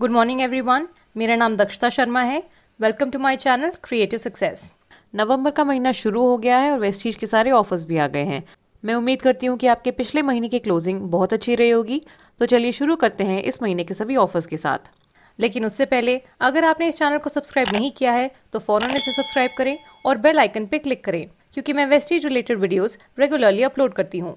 Good morning everyone, मेरा नाम दक्षता शर्मा है। Welcome to my channel creative success. नवंबर का महीना शुरू हो गया है और वेस्टीज़ के सारे ऑफर्स भी आ गए हैं। मैं उम्मीद करती हूँ कि आपके पिछले महीने की क्लोजिंग बहुत अच्छी रही होगी। तो चलिए शुरू करते हैं इस महीने के सभी ऑफर्स के साथ। लेकिन उससे पहले अगर आपने इस चैनल को सब्सक्राइब नहीं किया है तो फौरन इसे सब्सक्राइब करें और बेल आइकन पे क्लिक करें, क्योंकि मैं Vestige related videos regularly upload करती हूँ।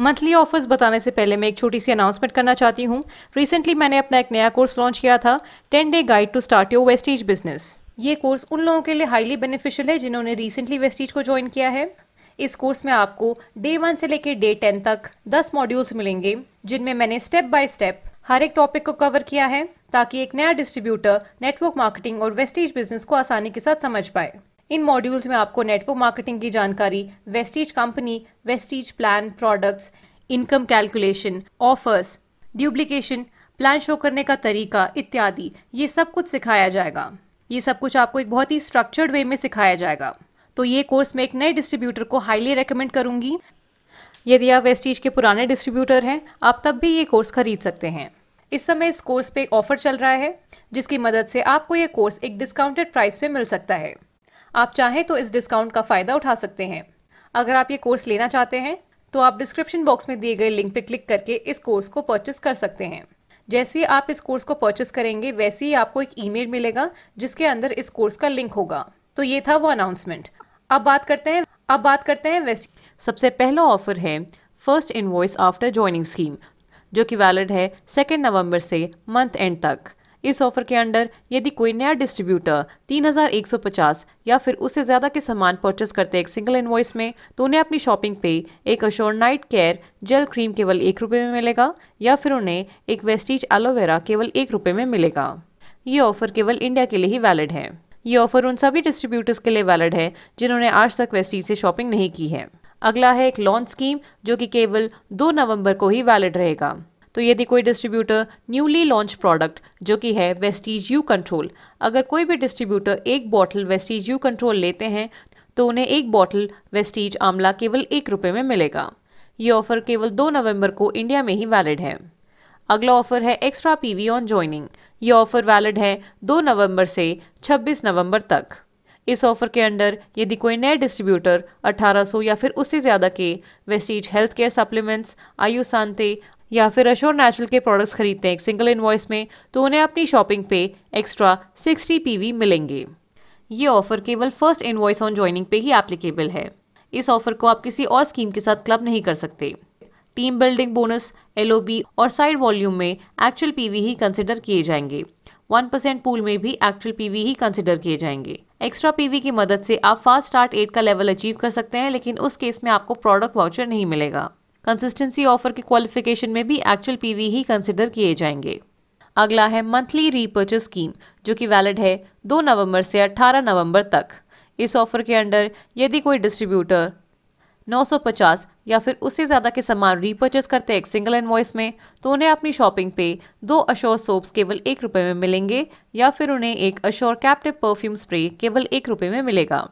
मंथली ऑफर्स बताने से पहले मैं एक छोटी सी अनाउंसमेंट करना चाहती हूँ। रिसेंटली मैंने अपना एक नया कोर्स लॉन्च किया था, 10 day guide to start your Vestige business. ये कोर्स उन लोगों के लिए हाईली बेनिफिशियल है जिन्होंने रिसेंटली वेस्टीज़ को ज्वाइन किया है। इस कोर्स में आपको डे 1 से लेकर डे 10 तक 10 मॉड्यूल्स मिलेंगे, जिनमें मैंने स्टेप बाय स्टेप हर एक टॉपिक को कवर किया है ताकि एक नया डिस्ट्रीब्यूटर नेटवर्क मार्केटिंग और वेस्टीज़ बिजनेस को आसानी के साथ समझ पाए। इन मॉड्यूल्स में आपको नेटवर्क मार्केटिंग की जानकारी, Vestige company, Vestige plan, products, income calculation, offers, duplication, plan show करने का तरीका इत्यादि, ये सब कुछ सिखाया जाएगा। ये सब कुछ आपको एक बहुत ही स्ट्रक्चर्ड वे में सिखाया जाएगा। तो ये कोर्स मैं एक नए डिस्ट्रीब्यूटर को हाईली रेकमेंड करूँगी। यदि आप वेस्टीज़ के पुराने डिस्ट्रीब्यूटर हैं, आप तब भी ये कोर्स खरीद सकते हैं। इस समय इस कोर्स पे एक ऑफर चल रहा है, जिसकी मदद से आपको ये कोर्स एक डिस्काउंटेड प्राइस पे मिल सकता है। आप चाहें तो इस डिस्काउंट का फ़ायदा उठा सकते हैं। अगर आप ये कोर्स लेना चाहते हैं तो आप डिस्क्रिप्शन बॉक्स में दिए गए लिंक पे क्लिक करके इस कोर्स को परचेस कर सकते हैं। जैसे ही आप इस कोर्स को परचेस करेंगे, वैसे ही आपको एक ईमेल मिलेगा जिसके अंदर इस कोर्स का लिंक होगा। तो ये था वो अनाउंसमेंट। अब बात करते हैं वेस्टीज़। सबसे पहला ऑफर है first invoice after joining scheme, जो कि वैलिड है 2 नवंबर से मंथ एंड तक। इस ऑफर के अंडर यदि कोई नया डिस्ट्रीब्यूटर 3150 या फिर उससे ज़्यादा के सामान परचेस करते एक सिंगल इनवॉइस में, तो उन्हें अपनी शॉपिंग पे एक assure night care gel cream केवल 1 रुपये में मिलेगा, या फिर उन्हें एक वेस्टीज़ एलोवेरा केवल 1 रुपये में मिलेगा। ये ऑफ़र केवल इंडिया के लिए ही वैलिड है। ये ऑफ़र उन सभी डिस्ट्रीब्यूटर्स के लिए वैलिड है जिन्होंने आज तक वेस्टीज़ से शॉपिंग नहीं की है। अगला है एक लॉन्च स्कीम, जो कि केवल 2 नवंबर को ही वैलिड रहेगा। तो यदि कोई डिस्ट्रीब्यूटर न्यूली लॉन्च प्रोडक्ट, जो कि है वेस्टीज़ यू कंट्रोल, अगर कोई भी डिस्ट्रीब्यूटर एक बॉटल वेस्टीज़ यू कंट्रोल लेते हैं तो उन्हें एक बॉटल वेस्टीज़ आंवला केवल 1 रुपये में मिलेगा। ये ऑफ़र केवल 2 नवंबर को इंडिया में ही वैलिड है। अगला ऑफ़र है एक्स्ट्रा PV ऑन ज्वाइनिंग। ये ऑफ़र वैलिड है 2 नवंबर से 26 नवंबर तक। इस ऑफ़र के अंडर यदि कोई नए डिस्ट्रीब्यूटर 1800 या फिर उससे ज़्यादा के वेस्टीज़ हेल्थ केयर सप्लीमेंट्स, आयुषांत्य या फिर अश्योर नेचुरल के प्रोडक्ट्स खरीदते हैं एक सिंगल इनवॉइस में, तो उन्हें अपनी शॉपिंग पे एक्स्ट्रा 60 PV मिलेंगे। ये ऑफ़र केवल फर्स्ट इनवॉइस ऑन ज्वाइनिंग पे ही एप्लीकेबल है। इस ऑफ़र को आप किसी और स्कीम के साथ क्लब नहीं कर सकते। टीम बिल्डिंग बोनस, LOB और साइड वॉल्यूम में एक्चुअल PV ही कंसिडर किए जाएंगे। 1% पूल में भी एक्चुअल PV ही कंसिडर किए जाएंगे। एक्स्ट्रा PV की मदद से आप फास्ट स्टार्ट 8 का लेवल अचीव कर सकते हैं, लेकिन उस केस में आपको प्रोडक्ट वाउचर नहीं मिलेगा। कंसिस्टेंसी ऑफर के क्वालिफिकेशन में भी एक्चुअल PV ही कंसिडर किए जाएंगे। अगला है मंथली रीपर्चेस स्कीम, जो कि वैलिड है 2 नवंबर से 18 नवंबर तक। इस ऑफ़र के अंडर यदि कोई डिस्ट्रीब्यूटर 950 या फिर उससे ज़्यादा के सामान रीपर्चेस करते एक सिंगल इनवॉइस में, तो उन्हें अपनी शॉपिंग पे 2 अश्योर सोप्स केवल 1 रुपये में मिलेंगे, या फिर उन्हें एक अश्योर कैप्टिव परफ्यूम स्प्रे केवल 1 रुपये में मिलेगा।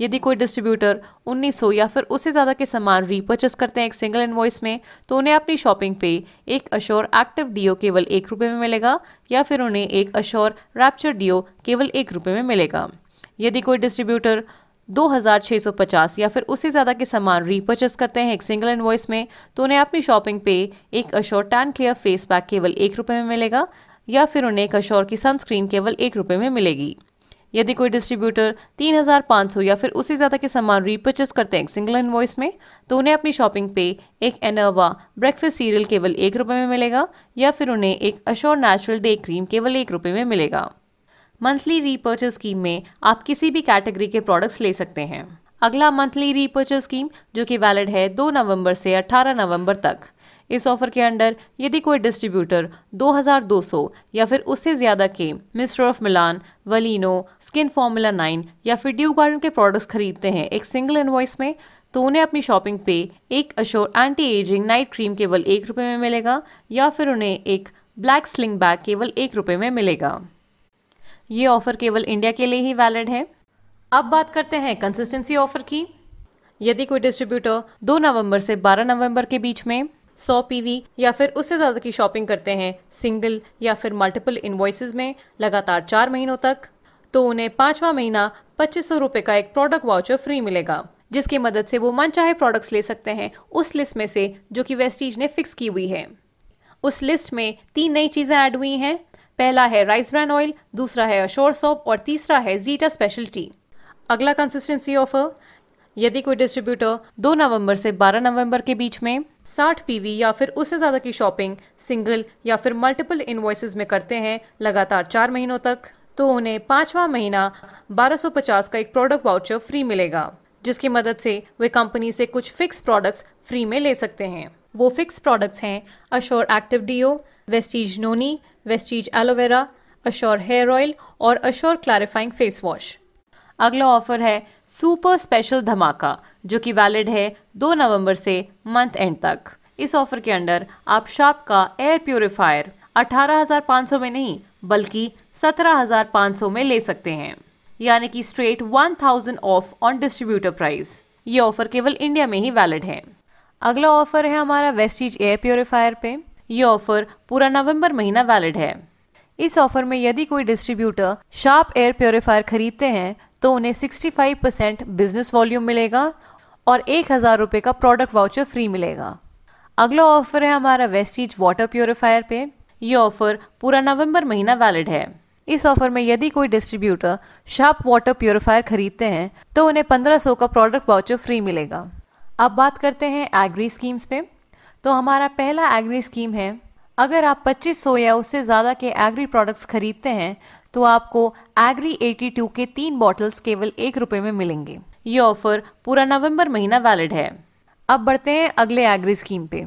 यदि कोई डिस्ट्रीब्यूटर 1900 या फिर उससे ज़्यादा के सामान रीपर्चेस करते हैं एक सिंगल इनवॉइस में, तो उन्हें अपनी शॉपिंग पे एक अश्योर एक्टिव डीओ केवल 1 रुपये में मिलेगा, या फिर उन्हें एक अश्योर रैप्चर डीओ केवल 1 रुपये में मिलेगा। यदि कोई डिस्ट्रीब्यूटर 2650 या फिर उससे ज़्यादा के सामान रीपर्चेस करते हैं एक सिंगल इनवॉइस में, तो उन्हें अपनी शॉपिंग पे एक assure tan clear face pack केवल 1 रुपये में मिलेगा, या फिर उन्हें एक अश्योर की सनस्क्रीन केवल 1 रुपये में मिलेगी। यदि कोई डिस्ट्रीब्यूटर 3500 या फिर उससे ज़्यादा के सामान रीपर्चेस करते हैं एक सिंगल इनवॉइस में, तो उन्हें अपनी शॉपिंग पे एक एनर्वा ब्रेकफास्ट सीरियल केवल 1 रुपये में मिलेगा, या फिर उन्हें एक अश्योर नेचुरल डे क्रीम केवल 1 रुपये में मिलेगा। मंथली रीपर्चेस स्कीम में आप किसी भी कैटेगरी के प्रोडक्ट्स ले सकते हैं। अगला मंथली रीपर्चेस स्कीम, जो कि वैलिड है 2 नवंबर से 18 नवंबर तक। इस ऑफ़र के अंडर यदि कोई डिस्ट्रीब्यूटर 2200 या फिर उससे ज़्यादा के मिस्टर ऑफ मिलान, वलिनो, स्किन फॉर्मूला 9 या फिर ड्यू गार्डन के प्रोडक्ट्स खरीदते हैं एक सिंगल इनवॉइस में, तो उन्हें अपनी शॉपिंग पे एक assure anti ageing night cream केवल 1 रुपये में मिलेगा, या फिर उन्हें एक ब्लैक स्लिंग बैग केवल 1 रुपये में मिलेगा। ये ऑफ़र केवल इंडिया के लिए ही वैलिड है। अब बात करते हैं कंसिस्टेंसी ऑफ़र की। यदि कोई डिस्ट्रीब्यूटर 2 नवंबर से 12 नवंबर के बीच में 100 PV या फिर उससे ज्यादा की शॉपिंग करते हैं सिंगल या फिर मल्टीपल इनवॉइसेस में लगातार 4 महीनों तक, तो उन्हें 5वां महीना 2500 रुपए का एक प्रोडक्ट वाउचर फ्री मिलेगा, जिसकी मदद से वो मनचाहे प्रोडक्ट्स ले सकते हैं उस लिस्ट में से जो कि वेस्टीज़ ने फिक्स की हुई है। उस लिस्ट में 3 नई चीज़ें ऐड हुई हैं। पहला है राइस ब्रान ऑयल, दूसरा है अश्योर सोप और तीसरा है जीटा स्पेशलिटी। अगला कंसिस्टेंसी ऑफर, यदि कोई डिस्ट्रीब्यूटर 2 नवंबर से 12 नवंबर के बीच में 60 पीवी या फिर उससे ज़्यादा की शॉपिंग सिंगल या फिर मल्टीपल इनवॉइसेस में करते हैं लगातार 4 महीनों तक, तो उन्हें 5वां महीना 1250 का एक प्रोडक्ट वाउचर फ्री मिलेगा, जिसकी मदद से वे कंपनी से कुछ फिक्स प्रोडक्ट्स फ्री में ले सकते हैं। वो फिक्स प्रोडक्ट्स हैं अश्योर एक्टिव डीओ, वेस्टीज़ नोनी, Vestige aloe vera, assure hair oil और अश्योर क्लैरिफाइंग फेस वॉश। अगला ऑफर है सुपर स्पेशल धमाका, जो कि वैलिड है 2 नवंबर से मंथ एंड तक। इस ऑफर के अंडर आप शार्प का एयर प्योरीफायर 18,500 में नहीं बल्कि 17,500 में ले सकते हैं, यानी कि straight 1,000 off on distributor price. ये ऑफर केवल इंडिया में ही वैलिड है। अगला ऑफर है हमारा वेस्टीज़ एयर प्योरीफायर पे। ये ऑफर पूरा नवंबर महीना वैलिड है। इस ऑफर में यदि कोई डिस्ट्रीब्यूटर शार्प एयर प्योरीफायर खरीदते हैं तो उन्हें 65% बिजनेस वॉल्यूम मिलेगा और 1000 रुपये का प्रोडक्ट वाउचर फ्री मिलेगा। अगला ऑफर है हमारा वेस्टीज़ वाटर प्योरीफायर पे। यह ऑफर पूरा नवंबर महीना वैलिड है। इस ऑफर में यदि कोई डिस्ट्रीब्यूटर शार्प वाटर प्योरीफायर खरीदते हैं तो उन्हें 1500 का प्रोडक्ट वाउचर फ्री मिलेगा। अब बात करते हैं एग्री स्कीम्स पे। तो हमारा पहला एग्री स्कीम है, अगर आप 2500 या उससे ज़्यादा के एग्री प्रोडक्ट्स खरीदते हैं तो आपको एग्री 82 के 3 बॉटल्स केवल 1 रुपये में मिलेंगे। ये ऑफर पूरा नवंबर महीना वैलिड है। अब बढ़ते हैं अगले एग्री स्कीम पे।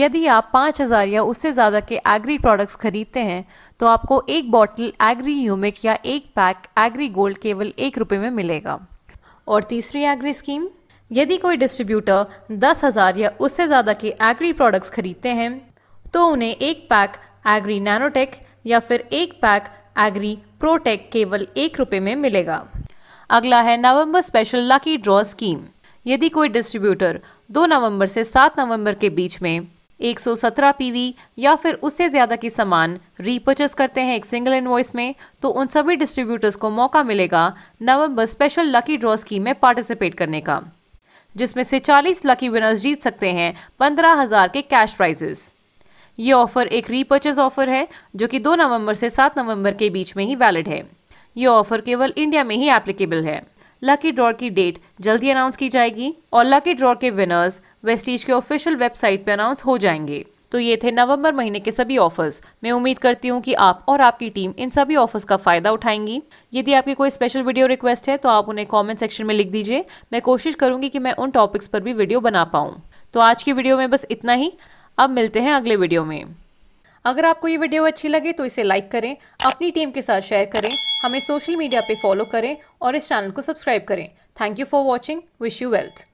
यदि आप 5000 या उससे ज़्यादा के एग्री प्रोडक्ट्स खरीदते हैं तो आपको 1 बॉटल एग्री ह्यूमिक या 1 पैक एग्री गोल्ड केवल 1 रुपये में मिलेगा। और तीसरी एग्री स्कीम, यदि कोई डिस्ट्रीब्यूटर 10,000 या उससे ज़्यादा के एग्री प्रोडक्ट्स खरीदते हैं तो उन्हें 1 पैक एग्री नैनोटेक या फिर 1 पैक एग्री प्रोटेक केवल 1 रुपये में मिलेगा। अगला है November special lucky draw scheme. यदि कोई डिस्ट्रीब्यूटर 2 नवंबर से 7 नवंबर के बीच में 117 पीवी या फिर उससे ज़्यादा की सामान रीपर्चेस करते हैं एक सिंगल इनवॉइस में, तो उन सभी डिस्ट्रीब्यूटर्स को मौका मिलेगा November special lucky draw scheme में पार्टिसिपेट करने का, जिसमें से 40 लकी विनर्स जीत सकते हैं 15,000 के कैश प्राइजेस। ये ऑफ़र एक रीपर्चेज ऑफ़र है जो कि 2 नवंबर से 7 नवंबर के बीच में ही वैलिड है। ये ऑफ़र केवल इंडिया में ही एप्लीकेबल है। लकी ड्रॉ की डेट जल्दी अनाउंस की जाएगी और लकी ड्रॉ के विनर्स वेस्टीज़ के ऑफिशियल वेबसाइट पर अनाउंस हो जाएंगे। तो ये थे नवंबर महीने के सभी ऑफर्स। मैं उम्मीद करती हूँ कि आप और आपकी टीम इन सभी ऑफर्स का फ़ायदा उठाएंगी। यदि आपकी कोई स्पेशल वीडियो रिक्वेस्ट है तो आप उन्हें कमेंट सेक्शन में लिख दीजिए। मैं कोशिश करूँगी कि मैं उन टॉपिक्स पर भी वीडियो बना पाऊँ। तो आज की वीडियो में बस इतना ही। अब मिलते हैं अगले वीडियो में। अगर आपको ये वीडियो अच्छी लगे तो इसे लाइक करें, अपनी टीम के साथ शेयर करें, हमें सोशल मीडिया पे फॉलो करें और इस चैनल को सब्सक्राइब करें। Thank you for watching. Wish you wealth.